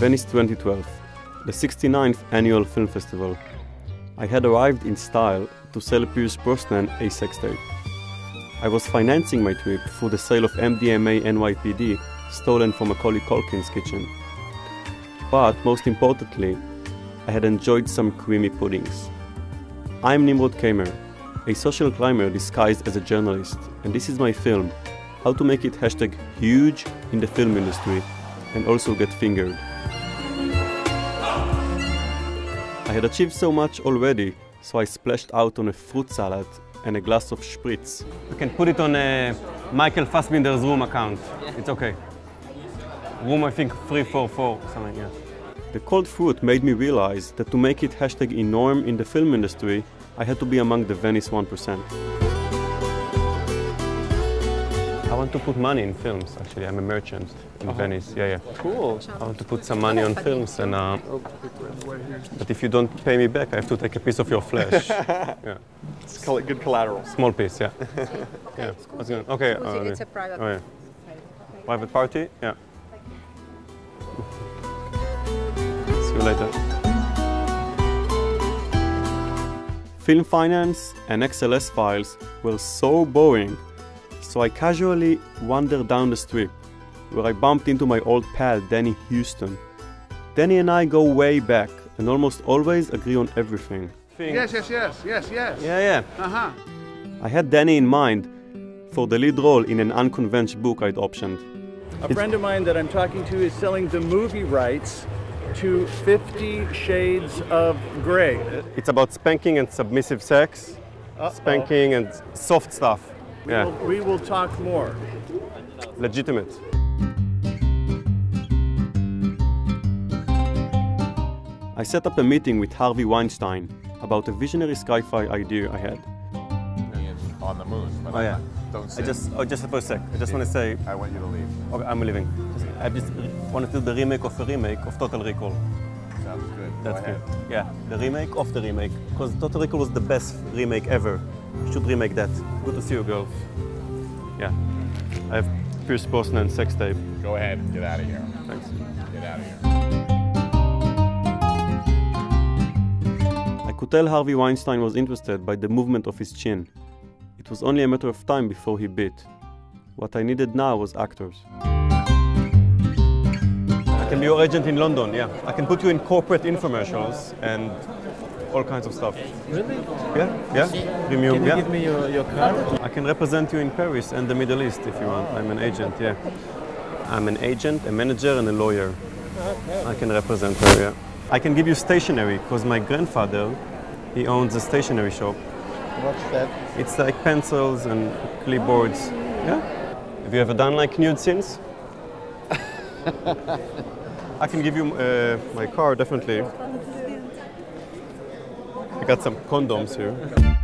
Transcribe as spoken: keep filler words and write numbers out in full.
Venice twenty twelve, the sixty-ninth annual film festival. I had arrived in style to sell Pierce Brosnan a sex tape. I was financing my trip through the sale of M D M A N Y P D stolen from Macaulay Culkin's kitchen. But most importantly, I had enjoyed some creamy puddings. I'm Nimrod Kamer, a social climber disguised as a journalist, and this is my film, how to make it hashtag huge in the film industry and also get fingered. I had achieved so much already, so I splashed out on a fruit salad and a glass of spritz. You can put it on a Michael Fassbinder's room account. Yeah. It's okay. Room, I think, three four four, something, yeah. The cold fruit made me realize that to make it hashtag enorm in the film industry, I had to be among the Venice one percent. I want to put money in films, actually. I'm a merchant in uh-huh. Venice, yeah, yeah. Cool. I want to put some money on films, and uh, but if you don't pay me back, I have to take a piece of your flesh. Yeah. Let's call it good collateral. Small piece, yeah. Okay, yeah. What's going on? Okay. Uh, it's a private, oh, yeah. private party, yeah. See you later. Film finance and X L S files were so boring, so I casually wandered down the strip, where I bumped into my old pal Danny Huston. Danny and I go way back and almost always agree on everything. Yes, yes, yes, yes, yes. Yeah, yeah. Uh-huh. I had Danny in mind for the lead role in an unconventional book I'd optioned. A it's friend of mine that I'm talking to is selling the movie rights to fifty shades of grey. It's about spanking and submissive sex, uh-oh. spanking and soft stuff. We, yeah. will, we will talk more. Legitimate. I set up a meeting with Harvey Weinstein about a visionary sci-fi idea I had. On the moon. But oh yeah. Don't sit. I just, oh, just for a sec. I just yeah. want to say. I want you to leave. Okay, I'm leaving. Just, I just want to do the remake of the remake of Total Recall. Sounds good. That's Go good. Ahead. Yeah, the remake of the remake, because Total Recall was the best remake ever. You should remake that. Good to see you, girls. Yeah. I have Pierce Brosnan sex tape. Go ahead. Get out of here. Thanks. Get out of here. I could tell Harvey Weinstein was interested by the movement of his chin. It was only a matter of time before he bit. What I needed now was actors. I can be your agent in London, yeah. I can put you in corporate infomercials and all kinds of stuff. Really? Yeah, yeah. Can you yeah. give me your, your card? I can represent you in Paris and the Middle East if you want. I'm an agent, yeah. I'm an agent, a manager and a lawyer. I can represent her, yeah. I can give you stationery, because my grandfather, he owns a stationery shop. What's that? It's like pencils and clipboards. Yeah? Have you ever done like nude scenes? I can give you uh, my card, definitely. I got some condoms here.